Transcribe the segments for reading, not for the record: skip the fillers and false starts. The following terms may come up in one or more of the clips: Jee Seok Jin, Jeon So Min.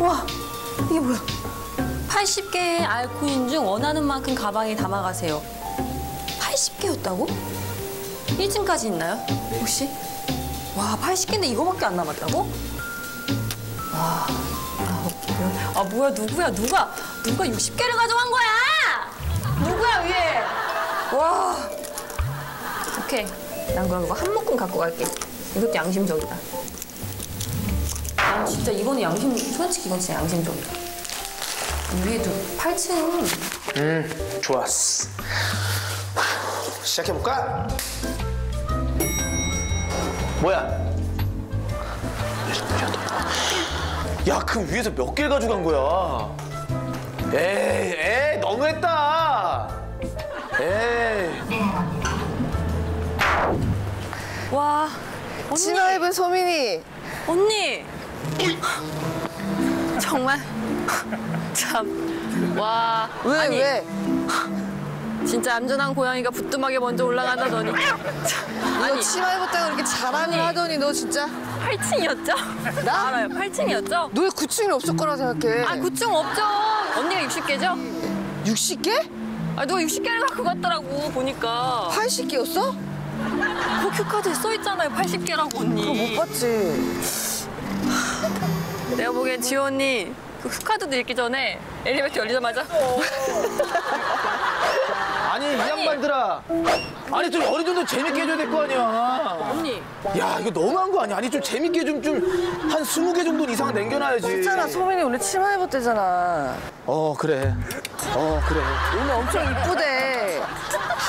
와, 이게 뭐야? 80개의 알코인 중 원하는 만큼 가방에 담아가세요. 80개였다고? 1층까지 있나요, 혹시? 와, 80개인데 이거밖에 안 남았다고? 와, 아 뭐야, 누가 60개를 가져간 거야? 누구야, 위에? 와, 오케이. 난 그럼 이거 한 묶음 갖고 갈게. 이것도 양심적이다. 난 진짜 이거는 솔직히 이건 진짜 양심적이다. 위에도 8층. 좋았어. 시작해볼까? 뭐야? 야, 그 위에서 몇 개 가져간 거야? 에이, 너무했다. 에이. 와, 언니. 치마 입은 소민이. 언니. 정말. 참. 와. 왜, 아니. 왜? 진짜 안전한 고양이가 부뚜막에 먼저 올라간다더니. 너 치마 입었다고 그렇게 자랑을 하더니 너 진짜. 8층이었죠? 나 알아요. 8층이었죠? 너 9층이 없을 거라 생각해. 아, 9층 없죠. 언니가 60개죠? 60개? 아, 너가 60개를 갖고 갔더라고, 보니까. 80개였어? 그 큐카드에 써있잖아요, 80개라고, 언니. 그거 못 봤지. 내가 보기엔 지호 언니, 그 큐카드도 읽기 전에 엘리베이터 열리자마자. 아니, 이 양반들아. 아니, 좀 어느 정도 재밌게 해줘야 될 거 아니야. 언니. 야, 이거 너무한 거 아니야? 아니, 좀 재밌게 한 20개 정도는 이상 남겨놔야지. 진짜나, 소민이 오늘 치마 입었대잖아. 그래. 오늘 엄청 이쁘대.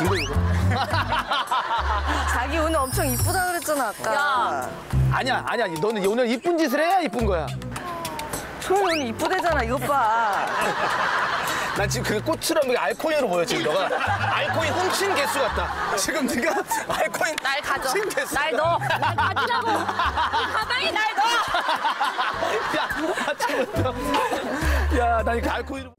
이거. 자기 오늘 엄청 이쁘다 그랬잖아, 아까. 야. 아니야. 너는 오늘 이쁜 짓을 해야 이쁜 거야. 소민이 오늘 이쁘대잖아, 이것 봐. 난 지금 그게 꽃처럼 알코올로 보여, 지금 너가. 알코올 훔친 개수 같다. 지금 네가 알코올 훔친 개수. 날 넣어. 날 가지라고. 가방에 날 넣어. 야, 나 이거 알코올로.